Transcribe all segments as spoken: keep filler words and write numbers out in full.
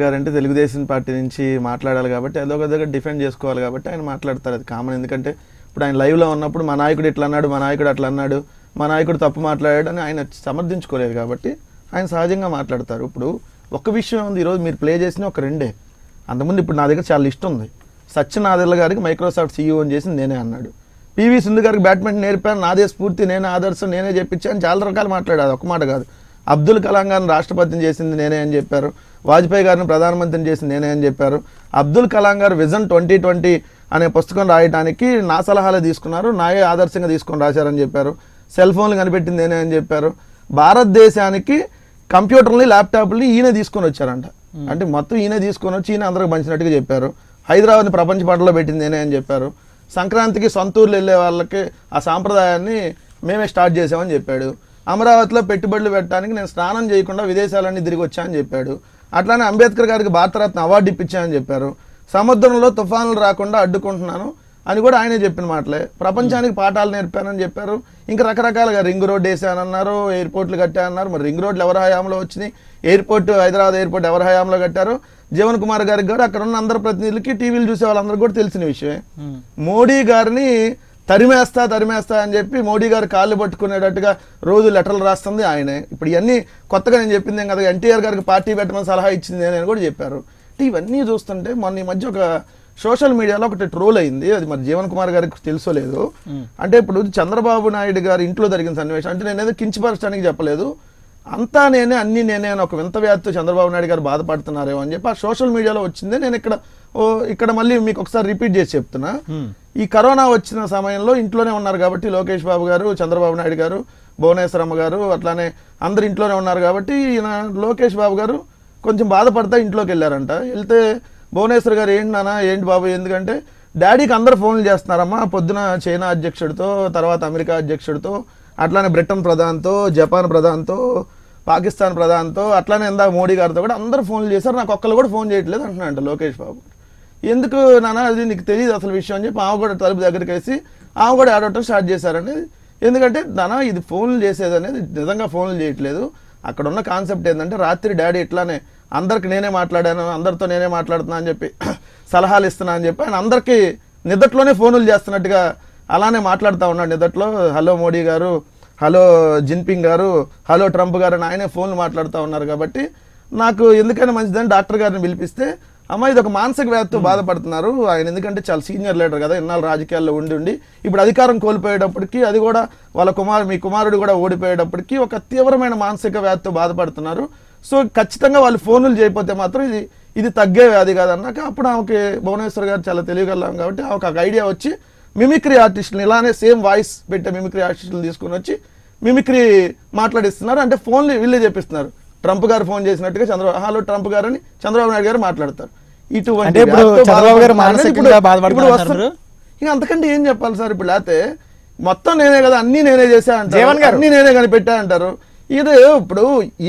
Guarantee Telugu Desam party నుంచి మాట్లాడాలి కాబట్టి అదో కదగా డిఫెండ్ చేసుకోవాలి కాబట్టి ఆయన మాట్లాడతారు అది కామన్ ఎందుకంటే ఇప్పుడు ఆయన లైవ్ లో ఉన్నప్పుడు మా నాయకుడు ఇట్లా అన్నాడు మా నాయకుడు అట్లా అన్నాడు మా నాయకుడు తప్పు మాట్లాడాడని ఆయన సమర్థించుకోలేరు కాబట్టి ఆయన సహజంగా మాట్లాడతారు ఇప్పుడు ఒక విషయం ఉంది ఈ రోజు మీరు ప్లే చేసిన ఒక రెండే అంతమంది ఇప్పుడు నా దగ్గర చాలా లిస్ట్ ఉంది సచిన్ ఆదెల్ గారికి మైక్రోసాఫ్ట్ సిఇఓ అని చేసింది నేనే అన్నాడు పీవీ సుందర్ గారికి బ్యాడ్మింటన్ నేర్పాను నాదే స్ఫూర్తి నేనే ఆదర్శం నేనే చెప్పించాను చాలా రకాలు మాట్లాడారు ఒక మాట కాదు అబ్దుల్ కలాం గారిని రాష్ట్రపతిని చేసింది నేనే అని చెప్పారు వాజ్పేయి గారిని ప్రధానమంత్రిని చేసింది నేనే అని చెప్పారు అబ్దుల్ కలాం గారు విజన్ ట్వంటీ ట్వంటీ అనే పుస్తకం రాయడానికి నా సలహాలు తీసుకున్నారు నాయే ఆదర్శంగా తీసుకొని రాశారని చెప్పారు సెల్ ఫోన్లు కనిపెట్టింది నేనే అని చెప్పారు భారతదేశానికి కంప్యూటర్ని ల్యాప్టాప్ని ఈయన తీసుకొని వచ్చారంట అంటే మొత్తం ఈయన తీసుకొని వచ్చి ఈయన అందరికి పంచినట్టుగా చెప్పారు హైదరాబాద్ని ప్రపంచ పటంలో పెట్టింది నేనే అని చెప్పారు సంక్రాంతికి సొంతూర్లు వెళ్ళే వాళ్ళకి ఆ సాంప్రదాయాన్ని మేమే స్టార్ట్ చేసామని చెప్పాడు అమరావతిలో పెట్టుబడులు పెట్టడానికి నేను స్నానం చేయకుండా విదేశాలన్నీ తిరిగి వచ్చానని చెప్పాడు అట్లానే అంబేద్కర్ గారికి భారతరత్న అవార్డు ఇప్పించామని చెప్పారు సముద్రంలో తుఫానులు రాకుండా అడ్డుకుంటున్నాను అని కూడా ఆయనే చెప్పిన మాటలే ప్రపంచానికి పాఠాలు నేర్పానని చెప్పారు ఇంకా రకరకాలుగా రింగ్ రోడ్ వేసానన్నారు ఎయిర్పోర్ట్లు కట్టానన్నారు మరి రింగ్ రోడ్లు ఎవరి హయాంలో వచ్చినాయి ఎయిర్పోర్ట్ హైదరాబాద్ ఎయిర్పోర్ట్ ఎవరి హయాంలో కట్టారు జీవన్ కుమార్ గారికి కూడా అక్కడ ఉన్న అందరు ప్రతినిధులకి టీవీలు చూసే వాళ్ళందరూ కూడా తెలిసిన విషయమే మోడీ గారిని తరిమేస్తా తరిమేస్తా అని చెప్పి మోడీ గారు కాళ్ళు పట్టుకునేటట్టుగా రోజు లెటర్లు రాస్తుంది ఆయనే ఇప్పుడు ఇవన్నీ కొత్తగా నేను చెప్పింది కదా ఎన్టీఆర్ గారికి పార్టీ పెట్టమని సలహా ఇచ్చింది నేను కూడా చెప్పారు ఇవన్నీ చూస్తుంటే మొన్న ఈ మధ్య ఒక సోషల్ మీడియాలో ఒకటి ట్రోల్ అయింది అది మరి జీవన్ కుమార్ గారికి తెలుసో లేదు అంటే ఇప్పుడు చంద్రబాబు నాయుడు గారి ఇంట్లో జరిగిన సన్నివేశం అంటే నేనేదో కించపరచడానికి చెప్పలేదు అంతా నేనే అన్నీ నేనే అని ఒక వింత వ్యాధితో చంద్రబాబు నాయుడు గారు బాధపడుతున్నారేమో అని చెప్పి ఆ సోషల్ మీడియాలో వచ్చిందే నేను ఇక్కడ ఓ ఇక్కడ మళ్ళీ మీకు ఒకసారి రిపీట్ చేసి చెప్తున్నా ఈ కరోనా వచ్చిన సమయంలో ఇంట్లోనే ఉన్నారు కాబట్టి లోకేష్ బాబు గారు చంద్రబాబు నాయుడు గారు భువనేశ్వరమ్మ గారు అట్లానే అందరు ఇంట్లోనే ఉన్నారు కాబట్టి ఈయన లోకేష్ బాబు గారు కొంచెం బాధపడతా ఇంట్లోకి వెళ్ళారంట వెళ్తే భువనేశ్వర్ గారు ఏంటి నాన్న ఏంటి బాబు ఎందుకంటే డాడీకి అందరు ఫోన్లు చేస్తున్నారమ్మా పొద్దున చైనా అధ్యక్షుడితో తర్వాత అమెరికా అధ్యక్షుడితో అట్లానే బ్రిటన్ ప్రధానితో జపాన్ ప్రధానితో పాకిస్తాన్ ప్రధానితో అట్లానే ఇందాక మోడీ గారితో కూడా అందరూ ఫోన్లు చేశారు నాకు ఒక్కళ్ళు కూడా ఫోన్ చేయట్లేదు అంటున్నాడంట లోకేష్ బాబు ఎందుకు నాన్న అది నీకు తెలియదు అసలు విషయం అని చెప్పి ఆమె కూడా తలుపు దగ్గరికి వేసి ఆమె కూడా ఆడటం స్టార్ట్ చేశారనేది ఎందుకంటే నాన్న ఇది ఫోన్లు చేసేది అనేది నిజంగా ఫోన్లు చేయట్లేదు అక్కడ ఉన్న కాన్సెప్ట్ ఏంటంటే రాత్రి డాడీ ఇట్లానే అందరికి నేనే మాట్లాడాను అందరితో నేనే మాట్లాడుతున్నా అని చెప్పి సలహాలు ఇస్తున్నా అని చెప్పి ఆయన అందరికీ నిద్దట్లోనే ఫోన్లు చేస్తున్నట్టుగా అలానే మాట్లాడుతూ ఉన్నాడు నిద్దట్లో hello Modi garu hello Jinping garu hello Trump garu అని ఆయనే ఫోన్లు మాట్లాడుతూ ఉన్నారు కాబట్టి నాకు ఎందుకైనా మంచిదని డాక్టర్ గారిని పిలిపిస్తే అమ్మ ఇది ఒక మానసిక వ్యాధితో బాధపడుతున్నారు ఆయన ఎందుకంటే చాలా సీనియర్ లీడర్ కదా ఇన్నాళ్ళు రాజకీయాల్లో ఉండి ఉండి ఇప్పుడు అధికారం కోల్పోయేటప్పటికీ అది కూడా వాళ్ళ కుమారు మీ కుమారుడు కూడా ఓడిపోయేటప్పటికీ ఒక తీవ్రమైన మానసిక వ్యాధితో బాధపడుతున్నారు సో ఖచ్చితంగా వాళ్ళు ఫోన్లు చేయకపోతే మాత్రం ఇది ఇది తగ్గే వ్యాధి కాదన్నాక అప్పుడు ఆమెకి భువనేశ్వర్ గారు చాలా తెలియగలం కాబట్టి ఆమెకు ఒక ఐడియా వచ్చి మిమిక్రీ ఆర్టిస్టులు ఇలానే సేమ్ వాయిస్ పెట్టే మిమిక్రీ ఆర్టిస్టులు తీసుకుని వచ్చి మిమిక్రీ మాట్లాడిస్తున్నారు అంటే ఫోన్లు వీళ్ళే చెప్పిస్తున్నారు ట్రంప్ గారు ఫోన్ చేసినట్టుగా చంద్రబాబు హలో ట్రంప్ గారు అని చంద్రబాబు నాయుడు గారు మాట్లాడతారు ఇటువంటి ఇక అంతకంటే ఏం చెప్పాలి సార్ ఇప్పుడు అయితే మొత్తం నేనే కదా అన్ని నేనే చేశా అంటారు అన్ని నేనే కనిపెట్టా అంటారు ఇది ఇప్పుడు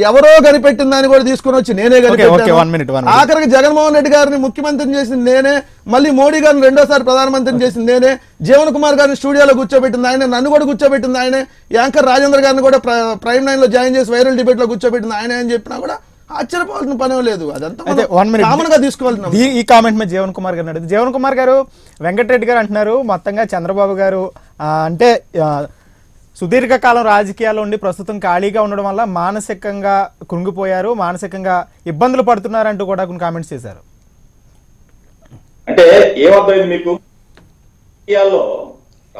ఎవరో కనిపెట్టిన దాన్ని కూడా తీసుకుని వచ్చి నేనే కనిపెట్టాను ఆఖరికి జగన్మోహన్ రెడ్డి గారిని ముఖ్యమంత్రిని చేసింది నేనే మళ్ళీ మోడీ గారిని రెండోసారి ప్రధానమంత్రిని చేసింది నేనే జీవన్ కుమార్ గారిని స్టూడియోలో కూర్చోబెట్టింది ఆయనే నన్ను కూడా కూర్చోబెట్టింది ఆయనే యాంకర్ రాజేంద్ర గారిని కూడా ప్రైమ్ నైన్ లో జాయిన్ చేసి వైరల్ డిబేట్ లో కూర్చోబెట్టింది ఆయనే అని చెప్పినా కూడా ఆశ్చర్యపోవాల్సిన పనే లేదు అదంతా కామన్ గా తీసుకోవాలి ఈ కామెంట్ మీద జీవన్ కుమార్ గారు అడిగింది జీవన్ కుమార్ గారు వెంకటరెడ్డి గారు అంటున్నారు మొత్తంగా చంద్రబాబు గారు అంటే సుదీర్ఘకాలం రాజకీయాల్లో ఉండి ప్రస్తుతం ఖాళీగా ఉండడం వల్ల మానసికంగా కృంగిపోయారు మానసికంగా ఇబ్బందులు పడుతున్నారంటూ కూడా కొన్ని కామెంట్స్ చేశారు అంటే ఏమర్థమైంది మీకు రాజకీయాల్లో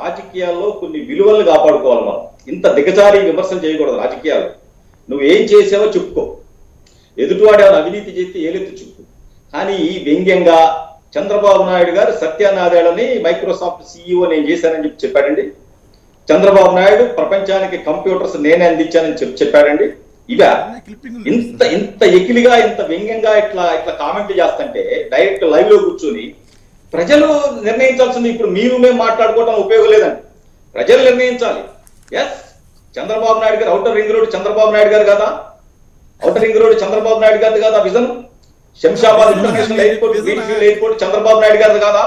రాజకీయాల్లో కొన్ని విలువలు కాపాడుకోవాలి మనం ఇంత దిగజారి విమర్శలు చేయకూడదు రాజకీయాలు నువ్వు ఏం చేసావో చెప్పుకో ఎదుటివాడు ఎవరు అవినీతి చేస్తే ఏలెత్తు చెప్పుకో కానీ వ్యంగ్యంగా చంద్రబాబు నాయుడు గారు సత్యన్ ఆదెల్ అని మైక్రోసాఫ్ట్ సిఇఓ నేను చేశానని చెప్పి చెప్పాడండి చంద్రబాబు నాయుడు ప్రపంచానికి కంప్యూటర్స్ నేనే అందించానని చెప్పి చెప్పాడండి ఇవా ఇంత ఇంత ఎకిలిగా ఇంత వ్యంగ్యంగా ఇట్లా ఇట్లా కామెంట్ చేస్తుంటే డైరెక్ట్ లైవ్ లో కూర్చొని ప్రజలు నిర్ణయించాల్సింది ఇప్పుడు మీరు మేము మాట్లాడుకోవడం ఉపయోగం లేదండి ప్రజలు నిర్ణయించాలి yes Chandrababu Naidu garu outer ring road Chandrababu Naidu garu కదా outer ring road Chandrababu Naidu garu కదా vision Shamshabad international airport greenfield airport Chandrababu Naidu garu కదా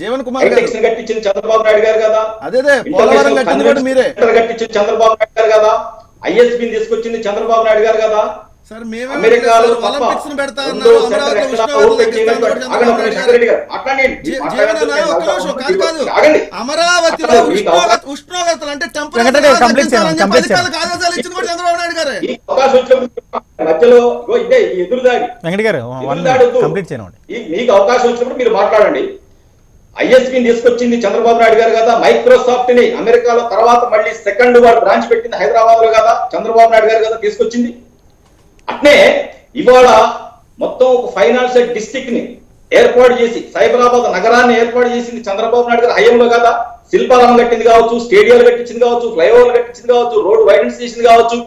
జీవన్ కుమార్ గారు కట్టించింది చంద్రబాబు నాయుడు గారు కదా అదేదే పోలవరం కట్టింది కూడా మీరే కట్టించింది చంద్రబాబు నాయుడు గారు కదా ఐఎస్బి తీసుకొచ్చింది చంద్రబాబు నాయుడు గారు కదా అమరావతిలో ఉష్ణోగ్రత ఉష్ణోగ్రతలు అంటే టెంపరేచర్ చంద్రబాబు నాయుడు గారు మధ్యలో మీకు అవకాశం వచ్చినప్పుడు మీరు మాట్లాడండి. ఐఎస్బి తీసుకొచ్చింది చంద్రబాబు నాయుడు గారు కదా, మైక్రోసాఫ్ట్ ని అమెరికాలో తర్వాత మళ్ళీ సెకండ్ వాడు బ్రాంచ్ పెట్టింది హైదరాబాద్ లో కదా చంద్రబాబు నాయుడు గారు కదా తీసుకొచ్చింది. అట్నే ఇవాళ మొత్తం ఒక ఫైనాన్షియల్ డిస్ట్రిక్ట్ ని ఏర్పాటు చేసి సైబరాబాద్ నగరాన్ని ఏర్పాటు చేసింది చంద్రబాబు నాయుడు గారు హయాంలో కదా. శిల్పారామం కట్టింది కావచ్చు, స్టేడియాలు కట్టించింది కావచ్చు, ఫ్లైఓవర్లు కట్టించింది కావచ్చు, రోడ్ వైడెన్స్ చేసింది కావచ్చు.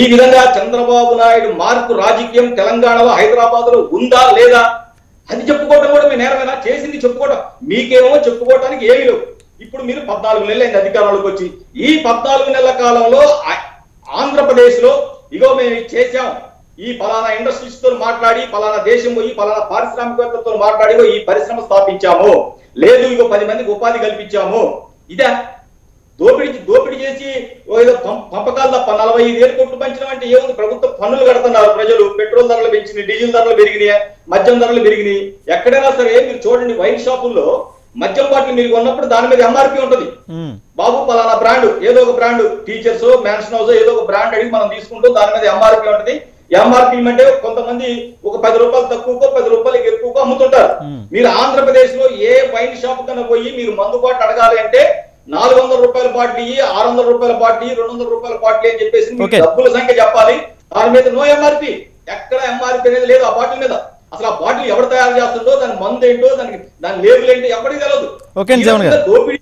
ఈ విధంగా చంద్రబాబు నాయుడు మార్పు రాజకీయం తెలంగాణలో హైదరాబాద్ లో ఉందా లేదా అది చెప్పుకోవడం కూడా మీ నేరమేనా? చేసింది చెప్పుకోవడం, మీకేమో చెప్పుకోవడానికి ఏమీ లేవు. ఇప్పుడు మీరు పద్నాలుగు నెలలు అయింది అధికారంలోకి వచ్చి, ఈ పద్నాలుగు నెలల కాలంలో ఆంధ్రప్రదేశ్ లో ఇగో మేము చేశాం, ఈ పలానా ఇండస్ట్రీస్ తో మాట్లాడి, పలానా దేశం పోయి, పలానా పారిశ్రామికవేత్తలతో మాట్లాడి ఈ పరిశ్రమ స్థాపించాము, లేదు ఇంకో పది మందికి ఉపాధి కల్పించాము, ఇదా దోపిడి దోపిడి చేసి ఏదో పంపకాల తప్ప నలభై ఐదు వేలు కోట్లు పంచడం అంటే ఏముంది? ప్రభుత్వం పన్నులు కడుతున్నారు ప్రజలు, పెట్రోల్ ధరలు పెంచినాయి, డీజిల్ ధరలు పెరిగినాయి, మద్యం ధరలు పెరిగినాయి. ఎక్కడైనా సరే మీరు చూడండి వైన్ షాపుల్లో మద్యం బాటిల్ మీరు కొన్నప్పుడు దాని మీద ఎంఆర్పీ ఉంటుంది. బాబు పలానా బ్రాండ్ ఏదో ఒక బ్రాండ్ టీచర్స్ మ్యాన్షన్ హౌస్ ఏదో ఒక బ్రాండ్ అడిగి మనం తీసుకుంటూ దాని మీద ఎంఆర్పీ ఉంటుంది. ఎంఆర్పీ అంటే కొంతమంది ఒక పది రూపాయలు తక్కువకో పది రూపాయలకి ఎక్కువకో అమ్ముతుంటారు. మీరు ఆంధ్రప్రదేశ్ లో ఏ వైన్ షాప్ కన్నా పోయి మీరు మందు బాటిల్ అడగాలి అంటే నాలుగు వందల రూపాయల బాటిల్ ఇయ్యి, ఆరు వందల రూపాయల బాటిల్, రెండు వందల రూపాయల బాటిల్ అని చెప్పేసి డబ్బుల సంఖ్య చెప్పాలి. దాని మీద నో ఎంఆర్పీ, ఎక్కడ ఎంఆర్పీ అనేది లేదు ఆ బాటిల్ మీద. అసలు ఆ బాటిల్ ఎవరు తయారు చేస్తుందో, దాని మందు ఏంటో, దానికి దాని లేబుల్ ఏంటో ఎప్పటికీ తెలియదు. దోపిడీ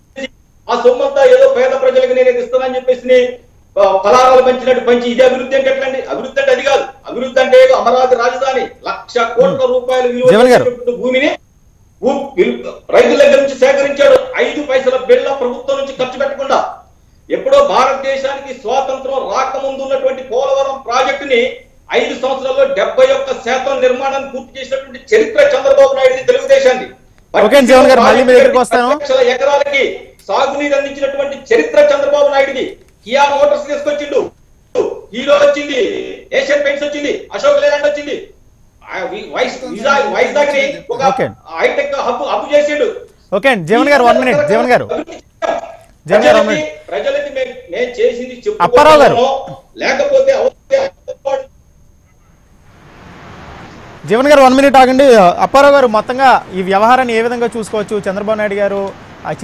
ఆ సొమ్మంతా ఏదో పేద ప్రజలకు నేను ఇస్తానని చెప్పేసి ఫలారాలు పంచినట్టు పంచి ఇది అభివృద్ధి అంటే ఎట్లండి? అభివృద్ధి అంటే అది కాదు. అభివృద్ధి అంటే అమరావతి రాజధాని లక్ష కోట్ల రూపాయలు విలువ భూమిని రైతుల దగ్గర నుంచి సేకరించాడు, ఐదు పైసల బిళ్ళ ప్రభుత్వం నుంచి ఖర్చు పెట్టకుండా. ఎప్పుడో భారతదేశానికి స్వాతంత్రం రాకముందు ఉన్నటువంటి పోలవరం ప్రాజెక్టుని ఐదు సంవత్సరాల్లో డెబ్బై ఒక్క శాతం నిర్మాణాన్ని పూర్తి చేసినటువంటి చరిత్ర చంద్రబాబు నాయుడు తెలుగుదేశాన్ని. లక్షల ఎకరాలకి సాగునీరు అందించినటువంటి చరిత్ర చంద్రబాబు నాయుడుది. కియా మోటార్స్ తీసుకొచ్చిండు, హీరో వచ్చింది, ఏషియన్ పెయింట్స్ వచ్చింది, అశోక్ లేలాండ్ వచ్చింది, వైజాగ్ ని ఒక హైటెక్ హబ్ హబ్ చేసిండు. Okay Jeevan garu one minute, Jeevan గారు ప్రజలకి నేను చేసింది చెప్పుకోను లేకపోతే జీవన్ గారు వన్ మినిట్ ఆగండి. అప్పారావు గారు, మొత్తంగా ఈ వ్యవహారాన్ని ఏ విధంగా చూసుకోవచ్చు? చంద్రబాబు నాయుడు గారు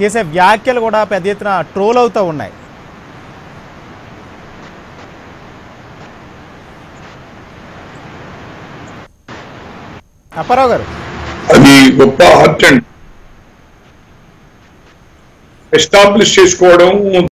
చేసే వ్యాఖ్యలు కూడా పెద్ద ఎత్తున ట్రోల్ అవుతూ ఉన్నాయి. అప్పారావు గారు, అది గొప్ప హార్ట్ అండ్ ఎస్టాబ్లిష్ చేసుకోవడం